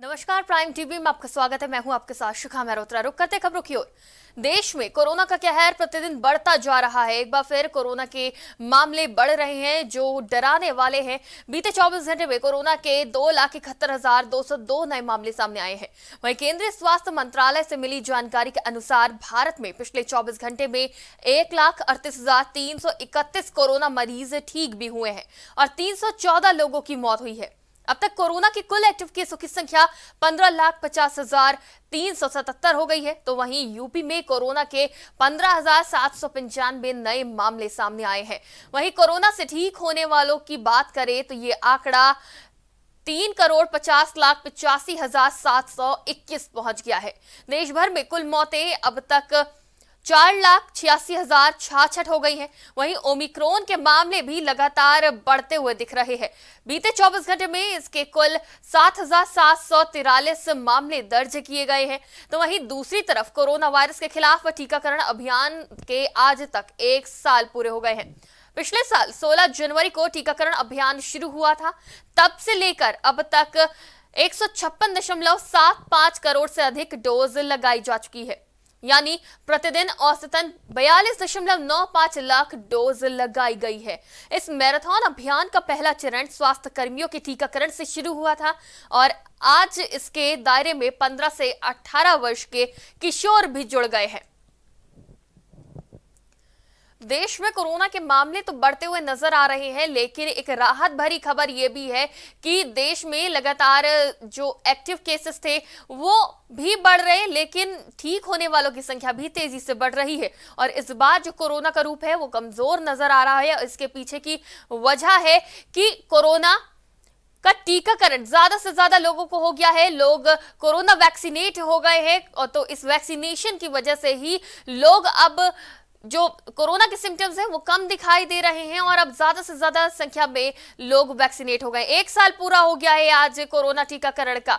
नमस्कार, prime TV में आपका स्वागत है। मैं हूं आपके साथ शिखा मेहरोत्रा। रुक करते खबरों की ओर। देश में कोरोना का कहर प्रतिदिन बढ़ता जा रहा है। एक बार फिर कोरोना के मामले बढ़ रहे हैं जो डराने वाले हैं। बीते 24 घंटे में कोरोना के 2,71,202 नए मामले सामने आए हैं। वहीं केंद्रीय स्वास्थ्य मंत्रालय से मिली जानकारी के अनुसार भारत में पिछले 24 घंटे में 1,38,331 कोरोना मरीज ठीक भी हुए हैं और 314 लोगों की मौत हुई है। अब तक कोरोना के कुल एक्टिव केसों की संख्या 15,50,377 हो गई है। तो वहीं यूपी में कोरोना के 15,795 नए मामले सामने आए हैं। वहीं कोरोना से ठीक होने वालों की बात करें तो ये आंकड़ा 3,50,85,721 पहुंच गया है। देश भर में कुल मौतें अब तक 4,86,066 हो गई हैं। वहीं ओमिक्रॉन के मामले भी लगातार बढ़ते हुए दिख रहे हैं। बीते 24 घंटे में इसके कुल 7,743 मामले दर्ज किए गए हैं। तो वहीं दूसरी तरफ कोरोना वायरस के खिलाफ टीकाकरण अभियान के आज तक 1 साल पूरे हो गए हैं। पिछले साल 16 जनवरी को टीकाकरण अभियान शुरू हुआ था। तब से लेकर अब तक 156.75 करोड़ से अधिक डोज लगाई जा चुकी है, यानी प्रतिदिन औसतन 42.95 लाख डोज लगाई गई है। इस मैराथन अभियान का पहला चरण स्वास्थ्य कर्मियों के टीकाकरण से शुरू हुआ था और आज इसके दायरे में 15 से 18 वर्ष के किशोर भी जुड़ गए हैं। देश में कोरोना के मामले तो बढ़ते हुए नजर आ रहे हैं, लेकिन एक राहत भरी खबर यह भी है कि देश में लगातार जो एक्टिव केसेस थे वो भी बढ़ रहे हैं, लेकिन ठीक होने वालों की संख्या भी तेजी से बढ़ रही है। और इस बार जो कोरोना का रूप है वो कमजोर नजर आ रहा है और इसके पीछे की वजह है कि कोरोना का टीकाकरण ज्यादा से ज्यादा लोगों को हो गया है। लोग कोरोना वैक्सीनेट हो गए हैं और तो इस वैक्सीनेशन की वजह से ही लोग अब जो कोरोना के सिम्टम्स हैं वो कम दिखाई दे रहे हैं और अब ज्यादा से ज्यादा संख्या में लोग वैक्सीनेट हो गए। 1 साल पूरा हो गया है आज कोरोना टीकाकरण का।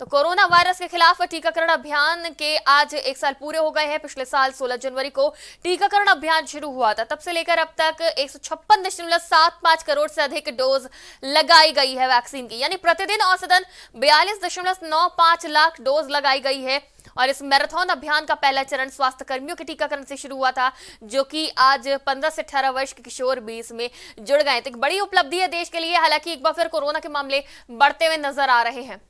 तो कोरोना वायरस के खिलाफ टीकाकरण अभियान के आज 1 साल पूरे हो गए हैं। पिछले साल 16 जनवरी को टीकाकरण अभियान शुरू हुआ था। तब से लेकर अब तक 156.75 करोड़ से अधिक डोज लगाई गई है वैक्सीन की, यानी प्रतिदिन औसतन 42.95 लाख डोज लगाई गई है। और इस मैराथन अभियान का पहला चरण स्वास्थ्य कर्मियों के टीकाकरण से शुरू हुआ था, जो कि आज 15 से 18 वर्ष के किशोर भी इसमें जुड़ गए। तो एक बड़ी उपलब्धि है देश के लिए। हालांकि एक बार फिर कोरोना के मामले बढ़ते हुए नजर आ रहे हैं।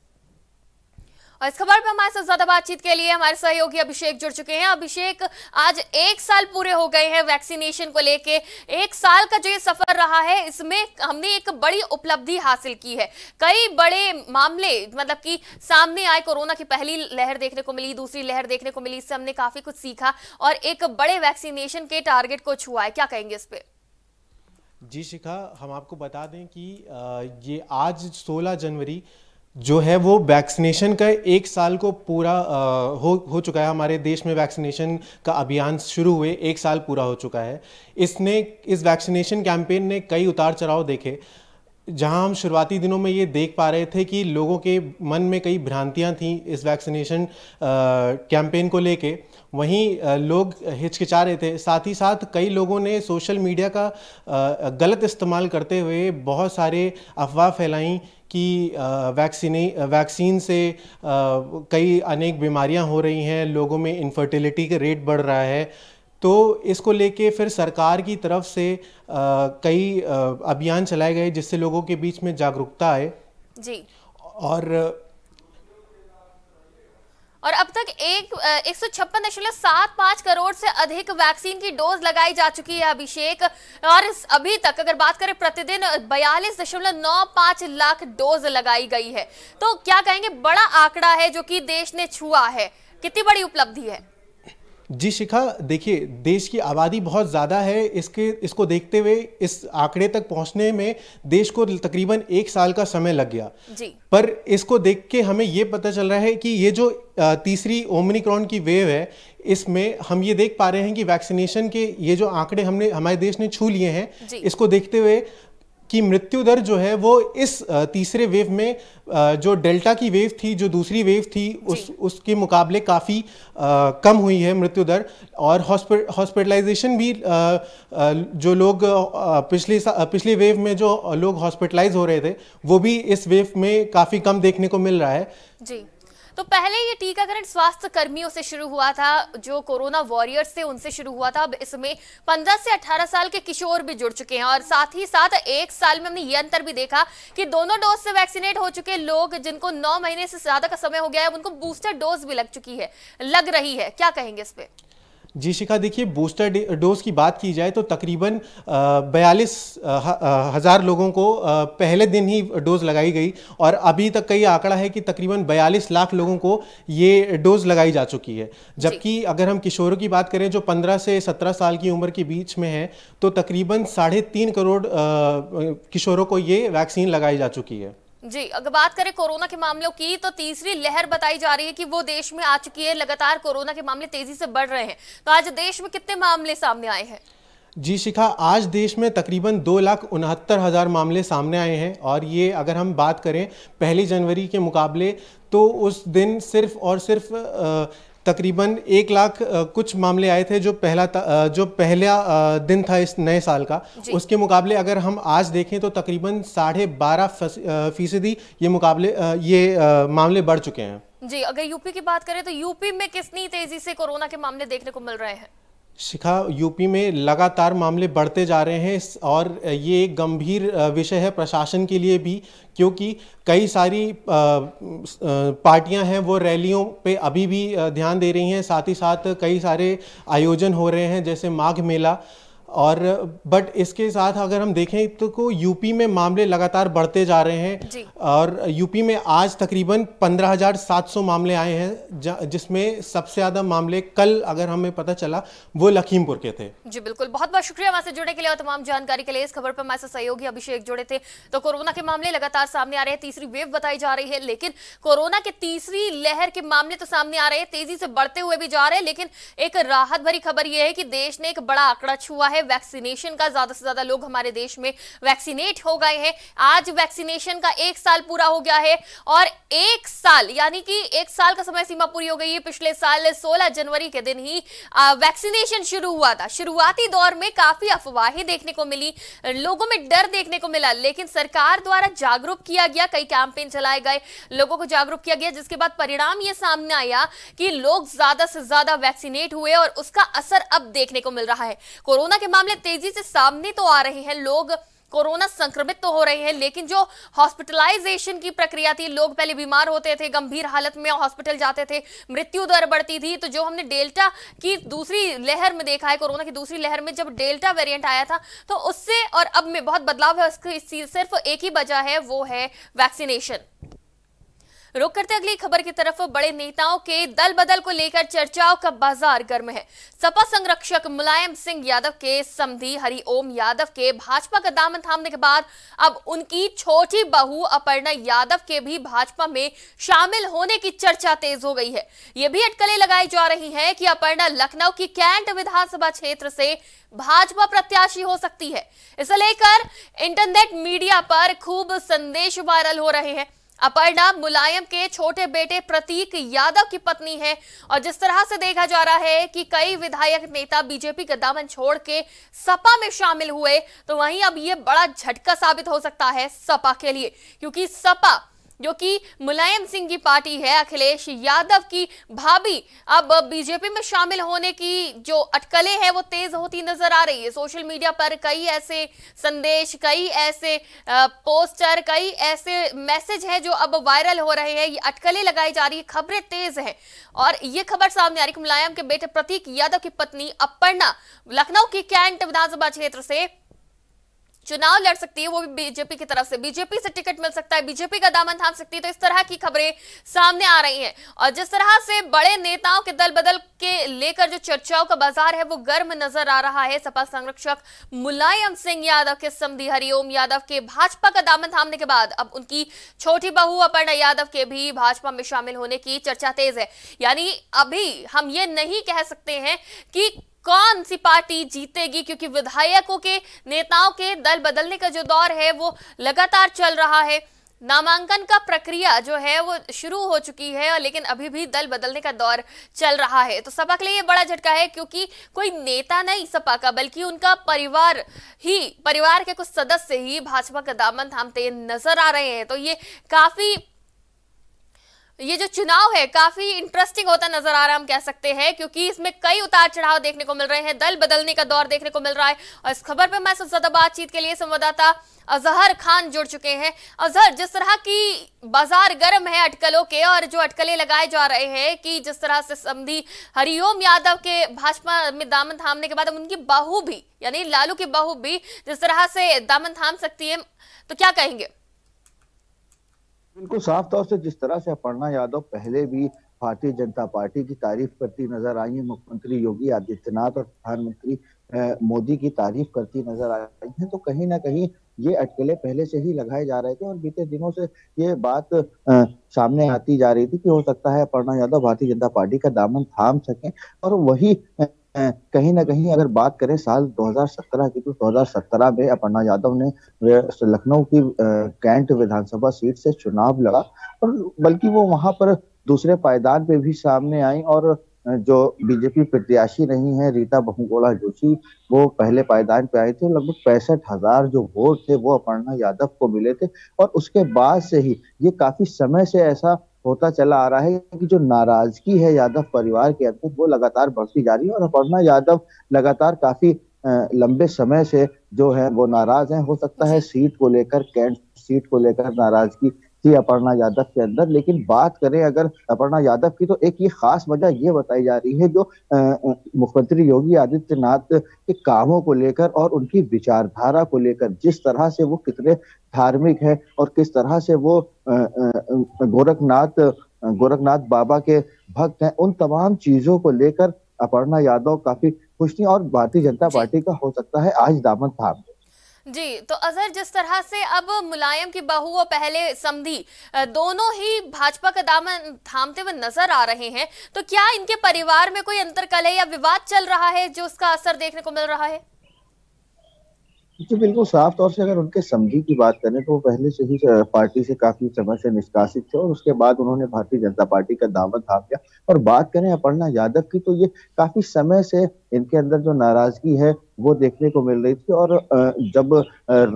और इस खबर पर हमारे साथ ज्यादा बातचीत के लिए हमारे सहयोगी अभिषेक जुड़ चुके हैं। अभिषेक, आज 1 साल पूरे हो गए हैं वैक्सीनेशन को लेके। 1 साल का जो ये सफर रहा है इसमें हमने एक बड़ी उपलब्धि हासिल की है। कई बड़े मामले मतलब कि सामने आए। कोरोना की पहली लहर देखने को मिली, दूसरी लहर देखने को मिली, इससे हमने काफी कुछ सीखा और एक बड़े वैक्सीनेशन के टारगेट को छुआ है। क्या कहेंगे इस पर? जी शिखा, हम आपको बता दें कि ये आज 16 जनवरी जो है वो वैक्सीनेशन का 1 साल को पूरा हो चुका है। हमारे देश में वैक्सीनेशन का अभियान शुरू हुए 1 साल पूरा हो चुका है। इस वैक्सीनेशन कैंपेन ने कई उतार चढ़ाव देखे, जहां हम शुरुआती दिनों में ये देख पा रहे थे कि लोगों के मन में कई भ्रांतियां थीं इस वैक्सीनेशन कैंपेन को लेके। वहीं लोग हिचकिचा रहे थे। साथ ही साथ कई लोगों ने सोशल मीडिया का गलत इस्तेमाल करते हुए बहुत सारे अफवाह फैलाईं कि वैक्सीन से कई अनेक बीमारियां हो रही हैं, लोगों में इनफर्टिलिटी का रेट बढ़ रहा है। तो इसको लेके फिर सरकार की तरफ से कई अभियान चलाए गए जिससे लोगों के बीच में जागरूकता आए। जी, और अब तक 156.75 करोड़ से अधिक वैक्सीन की डोज लगाई जा चुकी है अभिषेक। और अभी तक अगर बात करें प्रतिदिन 42.95 लाख डोज लगाई गई है। तो क्या कहेंगे, बड़ा आंकड़ा है जो कि देश ने छुआ है। कितनी बड़ी उपलब्धि है? जी शिखा, देखिए देश की आबादी बहुत ज़्यादा है। इसको देखते हुए इस आंकड़े तक पहुंचने में देश को तकरीबन 1 साल का समय लग गया जी। पर इसको देख के हमें ये पता चल रहा है कि ये जो तीसरी ओमिक्रॉन की वेव है, इसमें हम ये देख पा रहे हैं कि वैक्सीनेशन के ये जो आंकड़े हमारे देश ने छू लिए हैं, इसको देखते हुए कि मृत्यु दर जो है वो इस तीसरे वेव में जो डेल्टा की वेव थी, जो दूसरी वेव थी, उसके मुकाबले काफ़ी कम हुई है मृत्यु दर। और हॉस्पिटलाइजेशन भी जो लोग पिछले वेव में जो लोग हॉस्पिटलाइज हो रहे थे वो भी इस वेव में काफ़ी कम देखने को मिल रहा है। जी, तो पहले ये टीकाकरण स्वास्थ्य कर्मियों से शुरू हुआ था, जो कोरोना वॉरियर्स थे उनसे शुरू हुआ था। अब इसमें 15 से 18 साल के किशोर भी जुड़ चुके हैं और साथ ही साथ एक साल में हमने ये अंतर भी देखा कि दोनों डोज से वैक्सीनेट हो चुके लोग जिनको 9 महीने से ज्यादा का समय हो गया है उनको बूस्टर डोज भी लग रही है। क्या कहेंगे इस पे? जी शिखा, देखिए बूस्टर डोज की बात की जाए तो तकरीबन 42,000 लोगों को पहले दिन ही डोज लगाई गई और अभी तक का ये आंकड़ा है कि तकरीबन 42 लाख लोगों को ये डोज लगाई जा चुकी है। जबकि अगर हम किशोरों की बात करें जो 15 से 17 साल की उम्र के बीच में है तो तकरीबन 3.5 करोड़ किशोरों को ये वैक्सीन लगाई जा चुकी है। जी, अगर बात करें कोरोना के मामलों की तो तीसरी लहर बताई जा रही है कि वो देश में आ चुकी है। लगातार कोरोना के मामले तेजी से बढ़ रहे हैं, तो आज देश में कितने मामले सामने आए हैं? जी शिखा, आज देश में तकरीबन 2,69,000 मामले सामने आए हैं और ये अगर हम बात करें 1 जनवरी के मुकाबले तो उस दिन सिर्फ और सिर्फ तकरीबन 1 लाख कुछ मामले आए थे, जो पहला दिन था इस नए साल का। उसके मुकाबले अगर हम आज देखें तो तकरीबन 12.5% ये मामले बढ़ चुके हैं। जी, अगर यूपी की बात करें तो यूपी में कितनी तेजी से कोरोना के मामले देखने को मिल रहे हैं? शिखा, यूपी में लगातार मामले बढ़ते जा रहे हैं और ये एक गंभीर विषय है प्रशासन के लिए भी, क्योंकि कई सारी पार्टियां हैं वो रैलियों पे अभी भी ध्यान दे रही हैं। साथ ही साथ कई सारे आयोजन हो रहे हैं जैसे माघ मेला और बट इसके साथ अगर हम देखें तो यूपी में मामले लगातार बढ़ते जा रहे हैं और यूपी में आज तकरीबन 15,700 मामले आए हैं, जिसमें सबसे ज़्यादा मामले कल अगर हमें पता चला वो लखीमपुर के थे। जी बिल्कुल, बहुत बहुत शुक्रिया हमारे से जुड़ने के लिए और तमाम जानकारी के लिए। इस खबर पर हमारे सहयोगी अभिषेक जुड़े थे। तो कोरोना के मामले लगातार सामने आ रहे हैं, तीसरी वेव बताई जा रही है, लेकिन कोरोना के तीसरी लहर के मामले तो सामने आ रहे हैं, तेजी से बढ़ते हुए भी जा रहे हैं। लेकिन एक राहत भरी खबर यह है कि देश ने एक बड़ा आंकड़ा छुआ है वैक्सीनेशन का। ज्यादा से ज्यादा लोग हमारे देश में वैक्सीनेट हो गए हैं। आज वैक्सीनेशन का 1 साल पूरा हो गया है और 1 साल यानी कि 1 साल का समय सीमा पूरी हो गई है। पिछले साल 16 जनवरी के दिन ही वैक्सीनेशन शुरू हुआ था। शुरुआती दौर में काफी अफवाहें देखने को मिली, लोगों में डर देखने को मिला, लेकिन सरकार द्वारा जागरूक किया गया, कई कैंपेन चलाए गए, लोगों को जागरूक किया गया, जिसके बाद परिणाम यह सामने आया कि लोग ज्यादा से ज्यादा वैक्सीनेट हुए और उसका असर अब देखने को मिल रहा है। कोरोना के मामले तेजी से सामने तो आ रहे हैं, लोग कोरोना संक्रमित तो हो रहे हैं, लेकिन जो हॉस्पिटलाइजेशन की प्रक्रिया थी, लोग पहले बीमार होते थे, गंभीर हालत में हॉस्पिटल जाते थे, मृत्यु दर बढ़ती थी। तो जो हमने डेल्टा की दूसरी लहर में देखा है, कोरोना की दूसरी लहर में जब डेल्टा वेरिएंट आया था तो उससे और अब में बहुत बदलाव है। उसकी सिर्फ एक ही वजह है, वो है वैक्सीनेशन। रुक करते अगली खबर की तरफ। बड़े नेताओं के दल बदल को लेकर चर्चाओं का बाजार गर्म है। सपा संरक्षक मुलायम सिंह यादव के समधी हरि ओम यादव के भाजपा का दामन थामने के बाद अब उनकी छोटी बहू अपर्णा यादव के भी भाजपा में शामिल होने की चर्चा तेज हो गई है। यह भी अटकलें लगाई जा रही हैं कि अपर्णा लखनऊ की कैंट विधानसभा क्षेत्र से भाजपा प्रत्याशी हो सकती है। इसे लेकर इंटरनेट मीडिया पर खूब संदेश वायरल हो रहे हैं। अपर्णा मुलायम के छोटे बेटे प्रतीक यादव की पत्नी है और जिस तरह से देखा जा रहा है कि कई विधायक नेता बीजेपी का दामन छोड़ के सपा में शामिल हुए, तो वहीं अब ये बड़ा झटका साबित हो सकता है सपा के लिए, क्योंकि सपा जो कि मुलायम सिंह की पार्टी है, अखिलेश यादव की भाभी, अब बीजेपी में शामिल होने की जो अटकलें हैं वो तेज होती नजर आ रही है। सोशल मीडिया पर कई ऐसे संदेश, कई ऐसे पोस्टर, कई ऐसे मैसेज हैं जो अब वायरल हो रहे हैं। ये अटकलें लगाई जा रही है, खबरें तेज हैं और ये खबर सामने आ रही है कि मुलायम के बेटे प्रतीक यादव की पत्नी अपर्णा लखनऊ की कैंट विधानसभा क्षेत्र से चुनाव लड़ सकती है, वो भी बीजेपी की तरफ से। बीजेपी से टिकट मिल सकता है, बीजेपी का दामन थाम सकती है। तो इस तरह की खबरें सामने आ रही हैं और जिस तरह से बड़े नेताओं के दल बदल के लेकर जो चर्चाओं का बाजार है वो गर्म नजर आ रहा है। सपा संरक्षक मुलायम सिंह यादव के समधी हरिओम यादव के भाजपा का दामन थामने के बाद अब उनकी छोटी बहू अपर्णा यादव के भी भाजपा में शामिल होने की चर्चा तेज है। यानी अभी हम ये नहीं कह सकते हैं कि कौन सी पार्टी जीतेगी, क्योंकि विधायकों के नेताओं के दल बदलने का जो दौर है वो लगातार चल रहा है। नामांकन का प्रक्रिया जो है वो शुरू हो चुकी है, लेकिन अभी भी दल बदलने का दौर चल रहा है। तो सपा के लिए ये बड़ा झटका है, क्योंकि कोई नेता नहीं सपा का, बल्कि उनका परिवार के कुछ सदस्य ही भाजपा का दामन थामते नजर आ रहे हैं। तो ये जो चुनाव है काफी इंटरेस्टिंग होता नजर आ रहा है, हम कह सकते हैं, क्योंकि इसमें कई उतार चढ़ाव देखने को मिल रहे हैं, दल बदलने का दौर देखने को मिल रहा है। और इस खबर पे हमारे सबसे ज्यादा बातचीत के लिए संवाददाता अजहर खान जुड़ चुके हैं। अजहर, जिस तरह की बाजार गर्म है अटकलों के, और जो अटकलें लगाए जा रहे हैं कि जिस तरह से समधी हरिओम यादव के भाजपा में दामन थामने के बाद उनकी बाहू भी, यानी लालू की बाहू भी जिस तरह से दामन थाम सकती है, तो क्या कहेंगे? बिल्कुल साफ तौर से जिस तरह से अपर्णा यादव पहले भी भारतीय जनता पार्टी की तारीफ करती नजर आई है, मुख्यमंत्री योगी आदित्यनाथ और प्रधानमंत्री मोदी की तारीफ करती नजर आई है, तो कहीं ना कहीं ये अटकलें पहले से ही लगाए जा रहे थे। और बीते दिनों से ये बात सामने आती जा रही थी कि हो सकता है अपर्णा यादव भारतीय जनता पार्टी का दामन थाम सकें। और वही कहीं ना कहीं अगर बात करें साल 2017 की, तो 2017 में अपर्णा यादव ने लखनऊ की कैंट विधानसभा सीट से चुनाव लड़ा, और बल्कि वो वहां पर दूसरे पायदान पे भी सामने आई। और जो बीजेपी प्रत्याशी रही हैं रीता बहुगुणा जोशी, वो पहले पायदान पे आए थे। लगभग 65,000 जो वोट थे वो अपर्णा यादव को मिले थे। और उसके बाद से ही ये काफी समय से ऐसा होता चला आ रहा है कि जो नाराजगी है यादव परिवार के अंदर वो लगातार बढ़ती जा रही है। और अपर्णा यादव लगातार काफी लंबे समय से जो है वो नाराज हैं। हो सकता है सीट को लेकर, कैंट सीट को लेकर नाराजगी थी अपर्णा यादव के अंदर। लेकिन बात करें अगर अपर्णा यादव की, तो एक ये खास वजह ये बताई जा रही है जो मुख्यमंत्री योगी आदित्यनाथ के कामों को लेकर और उनकी विचारधारा को लेकर, जिस तरह से वो कितने धार्मिक है और किस तरह से वो गोरखनाथ बाबा के भक्त हैं, उन तमाम चीजों को लेकर अपर्णा यादव काफी खुश थी और भारतीय जनता पार्टी का हो सकता है आज दामन थाम। जी, तो अजहर, जिस तरह से अब मुलायम की बहू और पहले समधी दोनों ही भाजपा का दामन थामते हुए नजर आ रहे हैं, तो क्या इनके परिवार में कोई अंतर्कलह है या विवाद चल रहा है जो उसका असर देखने को मिल रहा है? जी बिल्कुल साफ तौर से अगर उनके समधी की बात करें तो वो पहले से ही पार्टी से काफी समय से निष्कासित थे, और उसके बाद उन्होंने भारतीय जनता पार्टी का दामन थाम लिया। और बात करें अपर्णा यादव की, तो ये काफी समय से इनके अंदर जो नाराजगी है वो देखने को मिल रही थी। और जब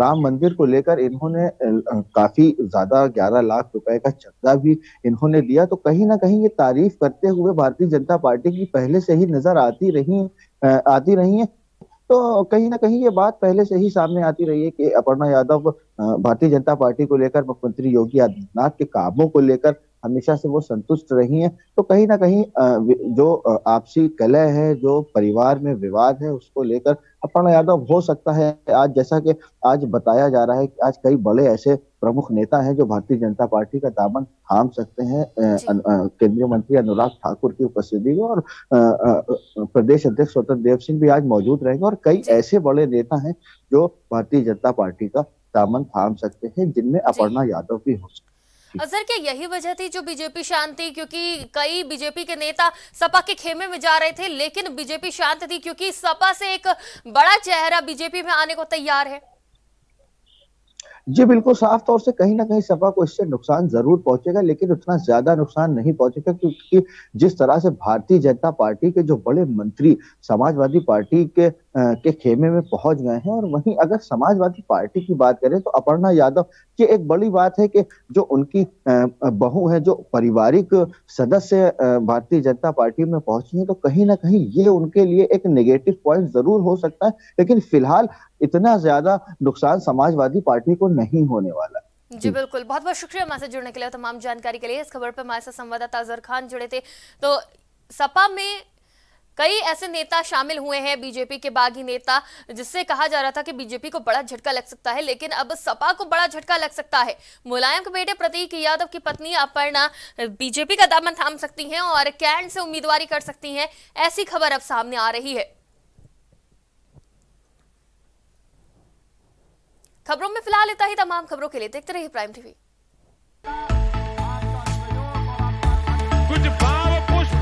राम मंदिर को लेकर इन्होंने काफी ज्यादा 11 लाख रुपए का चंदा भी इन्होंने दिया, तो कहीं ना कहीं ये तारीफ करते हुए भारतीय जनता पार्टी की पहले से ही नजर आती रही है। तो कहीं ना कहीं ये बात पहले से ही सामने आती रही है कि अपर्णा यादव भारतीय जनता पार्टी को लेकर, मुख्यमंत्री योगी आदित्यनाथ के कामों को लेकर हमेशा से वो संतुष्ट रही हैं। तो कहीं ना कहीं जो आपसी कलह है, जो परिवार में विवाद है, उसको लेकर अपर्णा यादव हो सकता है आज, जैसा कि आज बताया जा रहा है कि आज कई बड़े ऐसे प्रमुख नेता हैं जो भारतीय जनता पार्टी का दामन थाम सकते हैं, केंद्रीय मंत्री अनुराग ठाकुर की उपस्थिति में। और प्रदेश अध्यक्ष स्वतंत्र देव सिंह भी आज मौजूद रहेंगे। और कई ऐसे बड़े नेता हैं जो भारतीय जनता पार्टी का दामन थाम सकते हैं, जिनमें अपर्णा यादव भी हो सकती है। अजहर, क्या यही वजह थी जो बीजेपी शांत थी? क्योंकि कई बीजेपी के नेता सपा के खेमे में जा रहे थे, लेकिन बीजेपी शांत थी, क्योंकि सपा से एक बड़ा चेहरा बीजेपी में आने को तैयार है। जी बिल्कुल साफ तौर से कहीं ना कहीं सपा को इससे नुकसान जरूर पहुंचेगा, लेकिन उतना ज्यादा नुकसान नहीं पहुंचेगा, क्योंकि जिस तरह से भारतीय जनता पार्टी के जो बड़े मंत्री समाजवादी पार्टी के खेमे में पहुंच गए हैं। और वहीं अगर समाजवादी पार्टी की बात करें तो अपर्णा यादव की एक बड़ी बात है कि जो उनकी बहू है, जो पारिवारिक सदस्य भारतीय जनता पार्टी में पहुंची है, तो कहीं ना कहीं ये उनके लिए एक नेगेटिव पॉइंट जरूर हो सकता है, लेकिन फिलहाल इतना ज्यादा नुकसान समाजवादी पार्टी को नहीं होने वाला। जी बिल्कुल, बहुत बहुत शुक्रिया हमारे से जुड़ने के लिए, तमाम जानकारी के लिए। इस खबर पर हमारे साथ संवाददाता अजहर खान जुड़े थे। तो सपा में कई ऐसे नेता शामिल हुए हैं, बीजेपी के बागी नेता, जिससे कहा जा रहा था कि बीजेपी को बड़ा झटका लग सकता है, लेकिन अब सपा को बड़ा झटका लग सकता है। मुलायम के बेटे प्रतीक यादव की पत्नी अपर्णा बीजेपी का दामन थाम सकती हैं और कैंट से उम्मीदवारी कर सकती हैं, ऐसी खबर अब सामने आ रही है। खबरों में फिलहाल इतना ही। तमाम खबरों के लिए देखते रहिए प्राइम टीवी। कुछ भाव पुष्प